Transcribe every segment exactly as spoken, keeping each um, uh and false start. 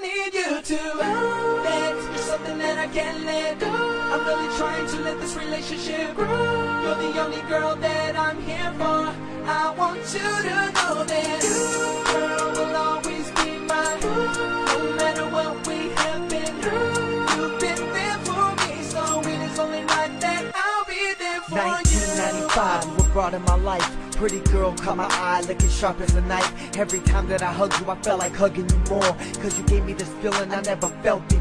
need you to know that you're something that I can't let go. I'm really trying to let this relationship grow. You're the only girl that I'm here for. I want you to know that you, girl, will always be mine. No matter what we have been through, you've been there for me, so it is only right that I'll be there for nineteen ninety-five, you. nineteen ninety-five, what brought in my life? Pretty girl caught my eye, looking sharp as a knife. Every time that I hugged you, I felt like hugging you more, cause you gave me this feeling I never felt before.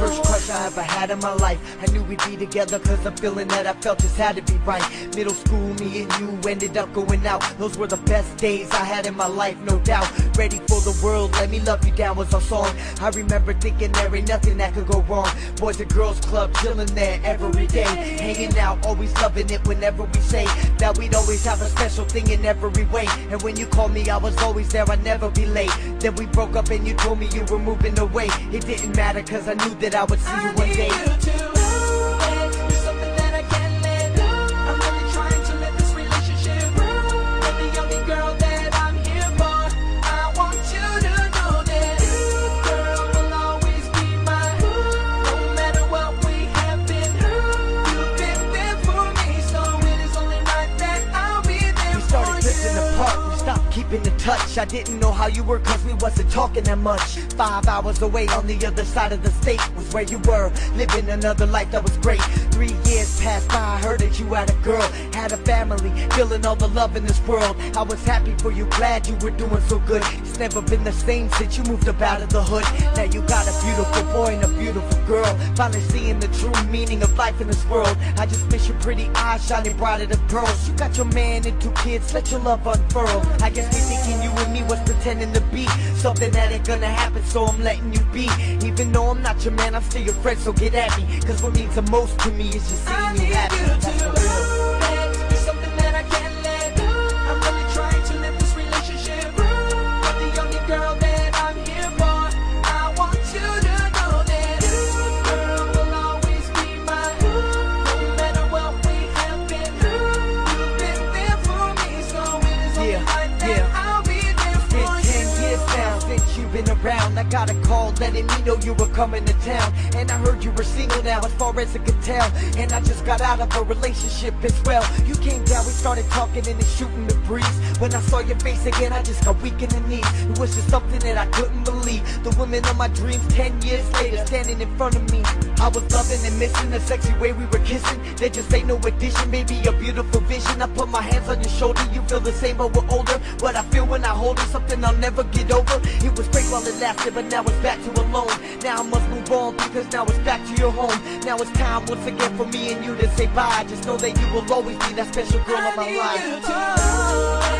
First crush I ever had in my life, I knew we'd be together, cause the feeling that I felt just had to be right. Middle school, me and you ended up going out. Those were the best days I had in my life, no doubt. Ready for the world, let me love you down was our song. I remember thinking there ain't nothing that could go wrong. Boys and girls club, chilling there every day, hanging out, always loving it. Whenever we say that we'd always have a special thing in every way, and when you called me I was always there, I'd never be late. Then we broke up and you told me you were moving away. It didn't matter cause I knew that I would see I you one day. You to know that you're something that I can't let go. I'm really trying to let this relationship grow. You're the only girl that I'm here for. I want you to know that you, girl, will always be mine. No matter what we have been through, you've been there for me, so it is only right that I'll be there for you. We started drifting apart, we stopped keeping in touch. I didn't know how you were cause we wasn't talking that much. Five hours away on the other side of the state was where you were, living another life that was great. Three years passed by, I heard that you had a girl, had a family, feeling all the love in this world. I was happy for you, glad you were doing so good. It's never been the same since you moved up out of the hood. Now you got a beautiful boy and a beautiful girl, finally seeing the true meaning of life in this world. I just miss your pretty eyes shining brighter than pearls. You got your man and two kids, let your love unfurl. I guess me thinking you and me was pretending to be something that ain't gonna happen, so I'm letting you be. Even though I'm not your man, I'm still your friend, so get at me, cause what means the most to me is just seeing you happy. I need you to know that you're something that I can't let go. I'm really trying to let this relationship grow. You're the only girl that I'm here for. I want you to know that you, girl, will always be mine. No matter what we have been through, you've been there for me, so it is only right that I'll be there for you. It's been ten years now since you've been around. I got a call letting me know you were coming to town, and I heard you were single now as far as I could tell, and I just got out of a relationship as well. You came down, we started talking and then shooting the breeze. When I saw your face again, I just got weak in the knees. It was just something that I couldn't believe. The woman of my dreams ten years later standing in front of me. I was loving and missing the sexy way we were kissing. There just ain't no addition, maybe a beautiful vision. I put my hands on your shoulder, you feel the same but we're older. What I feel when I hold it, something I'll never get over. It was great while it lasted, but now it's back to alone. Now I must move on because now it's back to your home. Now it's time once again for me and you to say bye. Just know that you will always be that special girl in my life.